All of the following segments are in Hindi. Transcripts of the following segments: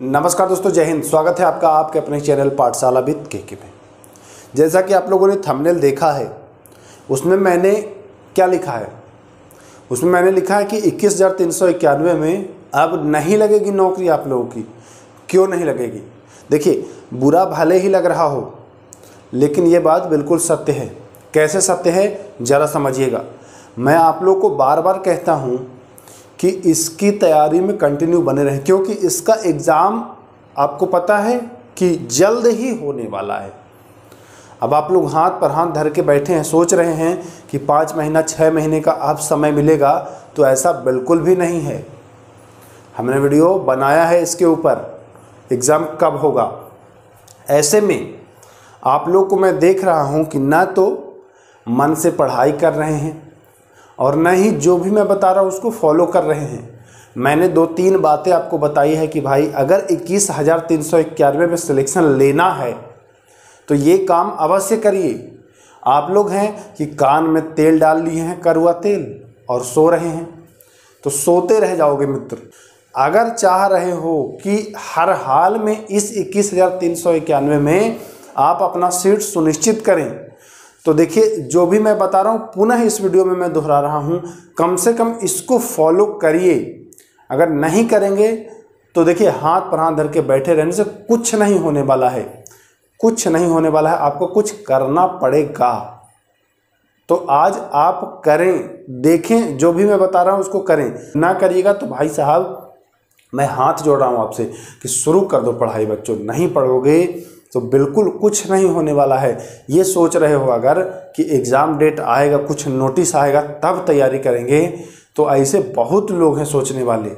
नमस्कार दोस्तों, जय हिंद। स्वागत है आपका आपके अपने चैनल पाठशाला विके के पे। जैसा कि आप लोगों ने थंबनेल देखा है, उसमें मैंने क्या लिखा है, उसमें मैंने लिखा है कि 21,391 में अब नहीं लगेगी नौकरी आप लोगों की। क्यों नहीं लगेगी? देखिए, बुरा भले ही लग रहा हो, लेकिन ये बात बिल्कुल सत्य है। कैसे सत्य है ज़रा समझिएगा। मैं आप लोग को बार बार कहता हूँ कि इसकी तैयारी में कंटिन्यू बने रहें, क्योंकि इसका एग्ज़ाम आपको पता है कि जल्द ही होने वाला है। अब आप लोग हाथ पर हाथ धर के बैठे हैं, सोच रहे हैं कि 5 महीना 6 महीने का अब समय मिलेगा, तो ऐसा बिल्कुल भी नहीं है। हमने वीडियो बनाया है इसके ऊपर, एग्ज़ाम कब होगा। ऐसे में आप लोग को मैं देख रहा हूँ कि ना तो मन से पढ़ाई कर रहे हैं और ना ही जो भी मैं बता रहा हूँ उसको फॉलो कर रहे हैं। मैंने 2-3 बातें आपको बताई है कि भाई अगर 21,391 में सिलेक्शन लेना है तो ये काम अवश्य करिए। आप लोग हैं कि कान में तेल डाल लिए हैं, कड़वा तेल, और सो रहे हैं, तो सोते रह जाओगे मित्र। अगर चाह रहे हो कि हर हाल में इस 21,391 में आप अपना सीट सुनिश्चित करें, तो देखिए जो भी मैं बता रहा हूँ पुनः इस वीडियो में मैं दोहरा रहा हूँ, कम से कम इसको फॉलो करिए। अगर नहीं करेंगे तो देखिए हाथ पर हाथ धर के बैठे रहने से कुछ नहीं होने वाला है, कुछ नहीं होने वाला है। आपको कुछ करना पड़ेगा। तो आज आप करें, देखें, जो भी मैं बता रहा हूँ उसको करें। ना करिएगा तो भाई साहब मैं हाथ जोड़ रहा हूँ आपसे कि शुरू कर दो पढ़ाई बच्चों। नहीं पढ़ोगे तो बिल्कुल कुछ नहीं होने वाला है। ये सोच रहे हो अगर कि एग्ज़ाम डेट आएगा, कुछ नोटिस आएगा तब तैयारी करेंगे, तो ऐसे बहुत लोग हैं सोचने वाले,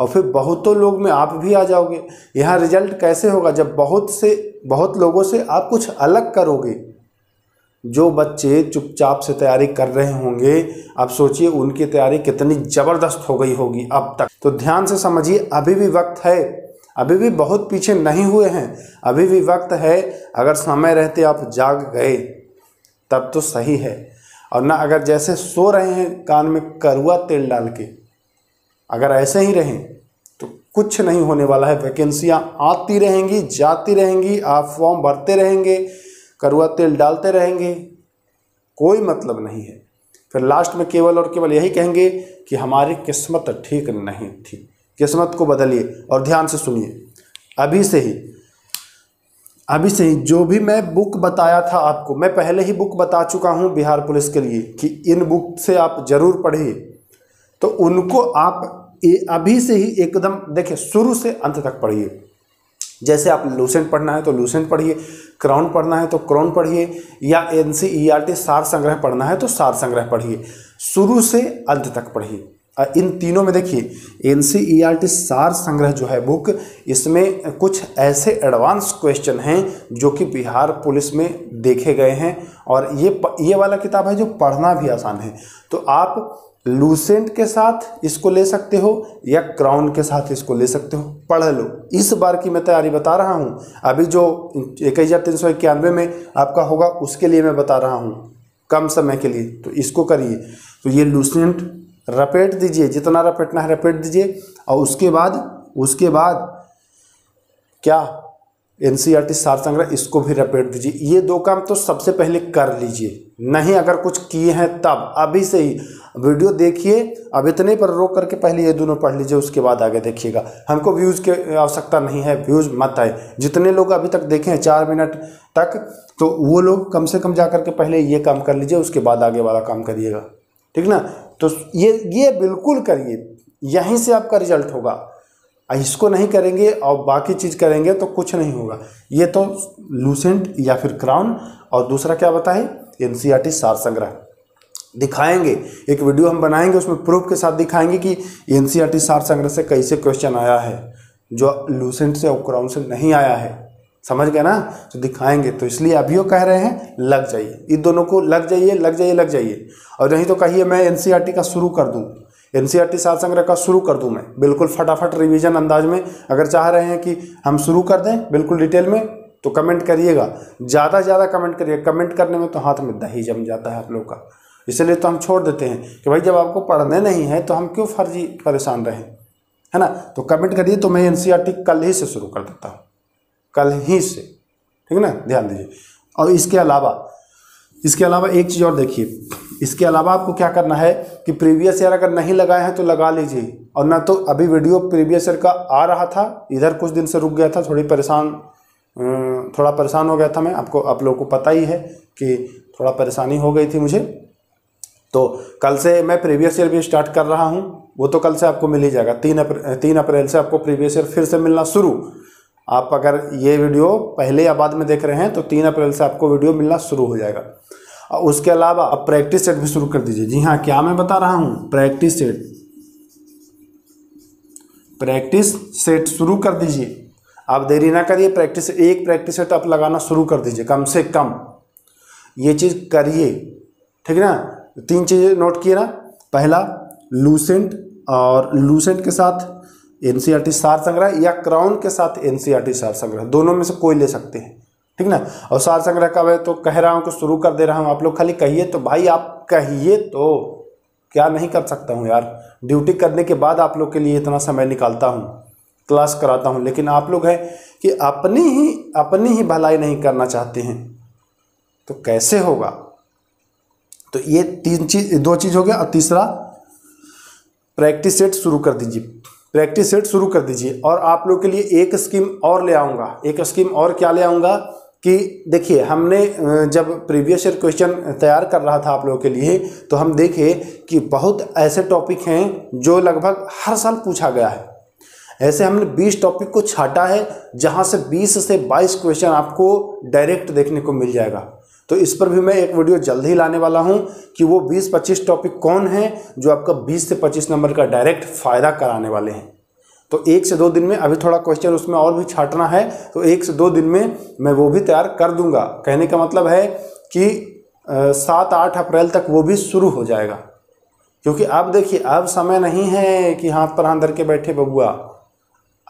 और फिर बहुतों लोग में आप भी आ जाओगे। यहाँ रिजल्ट कैसे होगा जब बहुत लोगों से आप कुछ अलग करोगे। जो बच्चे चुपचाप से तैयारी कर रहे होंगे, आप सोचिए उनकी तैयारी कितनी ज़बरदस्त हो गई होगी अब तक। तो ध्यान से समझिए, अभी भी वक्त है, अभी भी बहुत पीछे नहीं हुए हैं, अभी भी वक्त है। अगर समय रहते आप जाग गए तब तो सही है, और ना अगर जैसे सो रहे हैं कान में कड़वा तेल डाल के अगर ऐसे ही रहें तो कुछ नहीं होने वाला है। वैकेंसियाँ आती रहेंगी, जाती रहेंगी, आप फॉर्म भरते रहेंगे, कड़वा तेल डालते रहेंगे, कोई मतलब नहीं है। फिर लास्ट में केवल और केवल यही कहेंगे कि हमारी किस्मत ठीक नहीं थी। किस्मत को बदलिए। और ध्यान से सुनिए, अभी से ही जो भी मैं बुक बताया था आपको, मैं पहले ही बुक बता चुका हूं बिहार पुलिस के लिए कि इन बुक से आप ज़रूर पढ़िए। तो उनको आप अभी से ही एकदम देखिए, शुरू से अंत तक पढ़िए। जैसे आप लुसेंट पढ़ना है तो लुसेंट पढ़िए, क्राउन पढ़ना है तो क्राउन पढ़िए, या एनसीईआरटी सार संग्रह पढ़ना है तो सार संग्रह पढ़िए। शुरू से अंत तक पढ़िए। इन तीनों में देखिए, एनसीईआरटी सार संग्रह जो है बुक, इसमें कुछ ऐसे एडवांस क्वेश्चन हैं जो कि बिहार पुलिस में देखे गए हैं, और ये वाला किताब है जो पढ़ना भी आसान है। तो आप लुसेंट के साथ इसको ले सकते हो या क्राउन के साथ इसको ले सकते हो, पढ़ लो। इस बार की मैं तैयारी बता रहा हूँ, अभी जो 21,391 में आपका होगा उसके लिए मैं बता रहा हूँ कम समय के लिए, तो इसको करिए। तो ये लुसेंट रपेट दीजिए, जितना रपेटना है रपेट दीजिए, और उसके बाद क्या एनसीईआरटी सार संग्रह, इसको भी रपेट दीजिए। ये 2 काम तो सबसे पहले कर लीजिए। नहीं अगर कुछ किए हैं तब अभी से ही वीडियो देखिए। अब इतने पर रोक करके पहले ये दोनों पढ़ लीजिए, उसके बाद आगे देखिएगा। हमको व्यूज़ की आवश्यकता नहीं है, व्यूज़ मत आए। जितने लोग अभी तक देखे हैं 4 मिनट तक, तो वो लोग कम से कम जा करके पहले ये काम कर लीजिए, उसके बाद आगे वाला काम करिएगा, ठीक ना। तो ये बिल्कुल करिए, यहीं से आपका रिजल्ट होगा। इसको नहीं करेंगे और बाकी चीज़ करेंगे तो कुछ नहीं होगा। ये तो लुसेंट या फिर क्राउन, और दूसरा क्या बताए, एनसीईआरटी सार संग्रह दिखाएंगे। एक वीडियो हम बनाएंगे, उसमें प्रूफ के साथ दिखाएंगे कि एनसीईआरटी सार संग्रह से कैसे क्वेश्चन आया है जो लुसेंट से और क्राउन से नहीं आया है। समझ गए ना? तो दिखाएंगे। तो इसलिए अभी वो कह रहे हैं लग जाइए, इन दोनों को लग जाइए। और नहीं तो कहिए मैं एनसीईआरटी का शुरू कर दूँ, एनसीईआरटी सार संग्रह का शुरू कर दूँ मैं, बिल्कुल फटाफट रिवीजन अंदाज में। अगर चाह रहे हैं कि हम शुरू कर दें बिल्कुल डिटेल में, तो कमेंट करिएगा, ज़्यादा से ज़्यादा कमेंट करिएगा। कमेंट करने में तो हाथ में दही जम जाता है आप लोग का, इसलिए तो हम छोड़ देते हैं कि भाई जब आपको पढ़ने नहीं है तो हम क्यों फर्जी परेशान रहें, है ना। तो कमेंट करिए, तो मैं एनसीईआरटी कल ही से शुरू कर देता हूँ, कल ही से, ठीक है ना, ध्यान दीजिए। और इसके अलावा एक चीज़ और देखिए, इसके अलावा आपको क्या करना है कि प्रीवियस ईयर अगर नहीं लगाए हैं तो लगा लीजिए, और ना तो अभी वीडियो प्रीवियस ईयर का आ रहा था, इधर कुछ दिन से रुक गया था, थोड़ा परेशान हो गया था मैं, आपको आप लोगों को पता ही है कि थोड़ा परेशानी हो गई थी मुझे। तो कल से मैं प्रीवियस ईयर भी स्टार्ट कर रहा हूँ, वो तो कल से आपको मिल ही जाएगा। 3 अप्रैल से आपको प्रीवियस ईयर फिर से मिलना शुरू। आप अगर ये वीडियो पहले या बाद में देख रहे हैं तो 3 अप्रैल से आपको वीडियो मिलना शुरू हो जाएगा। और उसके अलावा आप प्रैक्टिस सेट भी शुरू कर दीजिए। जी हाँ, क्या मैं बता रहा हूँ, प्रैक्टिस सेट शुरू कर दीजिए। आप देरी ना करिए, एक प्रैक्टिस सेट आप लगाना शुरू कर दीजिए, कम से कम ये चीज़ करिए, ठीक है ना। 3 चीज़ें नोट किए ना, पहला लुसेंट, और लुसेंट के साथ एनसीईआरटी सार संग्रह या क्राउन के साथ एनसीईआरटी सार संग्रह, दोनों में से कोई ले सकते हैं, ठीक ना। और सार संग्रह का मैं तो कह रहा हूँ कि शुरू कर दे रहा हूँ, आप लोग खाली कहिए। तो भाई आप कहिए तो क्या नहीं कर सकता हूँ यार, ड्यूटी करने के बाद आप लोग के लिए इतना समय निकालता हूँ, क्लास कराता हूँ, लेकिन आप लोग हैं कि अपनी ही भलाई नहीं करना चाहते हैं, तो कैसे होगा। तो ये 2 चीज़ हो गया। और तीसरा प्रैक्टिस सेट शुरू कर दीजिए, और आप लोग के लिए एक स्कीम और ले आऊँगा। क्या ले आऊँगा कि देखिए, हमने जब प्रीवियस ईयर क्वेश्चन तैयार कर रहा था आप लोगों के लिए, तो हम देखे कि बहुत ऐसे टॉपिक हैं जो लगभग हर साल पूछा गया है। ऐसे हमने 20 टॉपिक को छाटा है, जहाँ से 20 से 22 क्वेश्चन आपको डायरेक्ट देखने को मिल जाएगा। तो इस पर भी मैं एक वीडियो जल्द ही लाने वाला हूं कि वो 20-25 टॉपिक कौन हैं जो आपका 20 से 25 नंबर का डायरेक्ट फ़ायदा कराने वाले हैं। तो 1 से 2 दिन में, अभी थोड़ा क्वेश्चन उसमें और भी छाटना है, तो 1 से 2 दिन में मैं वो भी तैयार कर दूंगा। कहने का मतलब है कि 7-8 अप्रैल तक वो भी शुरू हो जाएगा, क्योंकि अब देखिए, अब समय नहीं है कि हाथ पर हाथ धर के बैठे बबुआ।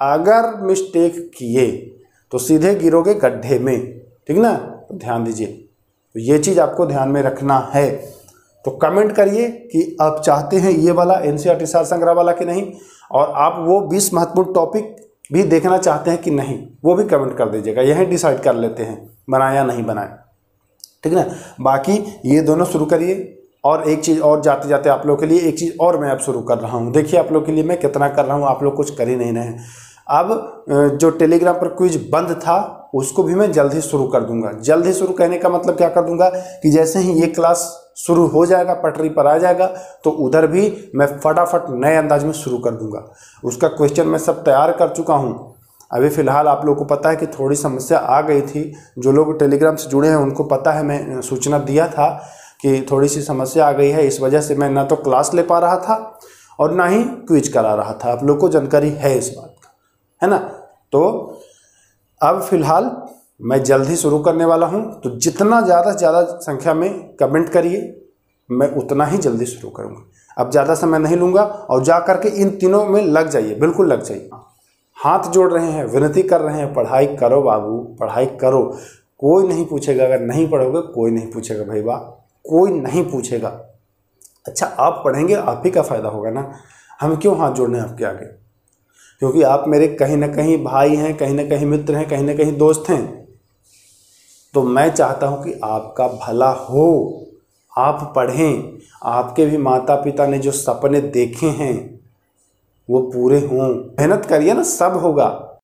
अगर मिस्टेक किए तो सीधे गिरोगे गड्ढे में, ठीक ना, तो ध्यान दीजिए। तो ये चीज़ आपको ध्यान में रखना है। तो कमेंट करिए कि आप चाहते हैं ये वाला एनसीईआरटी सार संग्रह वाला कि नहीं, और आप वो 20 महत्वपूर्ण टॉपिक भी देखना चाहते हैं कि नहीं, वो भी कमेंट कर दीजिएगा। यही डिसाइड कर लेते हैं, बनाए या नहीं बनाए, ठीक ना। बाकी ये दोनों शुरू करिए। और एक चीज़ और, जाते जाते आप लोग के लिए एक चीज़ और मैं अब शुरू कर रहा हूँ। देखिए आप लोग के लिए मैं कितना कर रहा हूँ, आप लोग कुछ कर ही नहीं रहे। अब जो टेलीग्राम पर क्विज बंद था उसको भी मैं जल्द ही शुरू कर दूंगा। जल्द ही शुरू कहने का मतलब क्या कर दूंगा कि जैसे ही ये क्लास शुरू हो जाएगा, पटरी पर आ जाएगा, तो उधर भी मैं फटाफट नए अंदाज में शुरू कर दूंगा। उसका क्वेश्चन मैं सब तैयार कर चुका हूँ। अभी फ़िलहाल आप लोगों को पता है कि थोड़ी समस्या आ गई थी, जो लोग टेलीग्राम से जुड़े हैं उनको पता है, मैं सूचना दिया था कि थोड़ी सी समस्या आ गई है, इस वजह से मैं ना तो क्लास ले पा रहा था और ना ही क्विज करा रहा था। आप लोग को जानकारी है इस बात का, है ना। तो अब फिलहाल मैं जल्द ही शुरू करने वाला हूं, तो जितना ज़्यादा से ज़्यादा संख्या में कमेंट करिए, मैं उतना ही जल्दी शुरू करूंगा। अब ज़्यादा समय नहीं लूंगा, और जा करके इन तीनों में लग जाइए, बिल्कुल लग जाइए। हाथ जोड़ रहे हैं, विनती कर रहे हैं, पढ़ाई करो बाबू, पढ़ाई करो। कोई नहीं पूछेगा, अगर नहीं पढ़ोगे कोई नहीं पूछेगा भाई, वाह, कोई नहीं पूछेगा। अच्छा आप पढ़ेंगे, आप ही का फ़ायदा होगा ना, हम क्यों हाथ जोड़ने आपके आगे, क्योंकि आप मेरे कहीं ना कहीं भाई हैं, कहीं ना कहीं मित्र हैं, कहीं ना कहीं दोस्त हैं। तो मैं चाहता हूं कि आपका भला हो, आप पढ़ें, आपके भी माता पिता ने जो सपने देखे हैं वो पूरे हों। मेहनत करिए ना, सब होगा।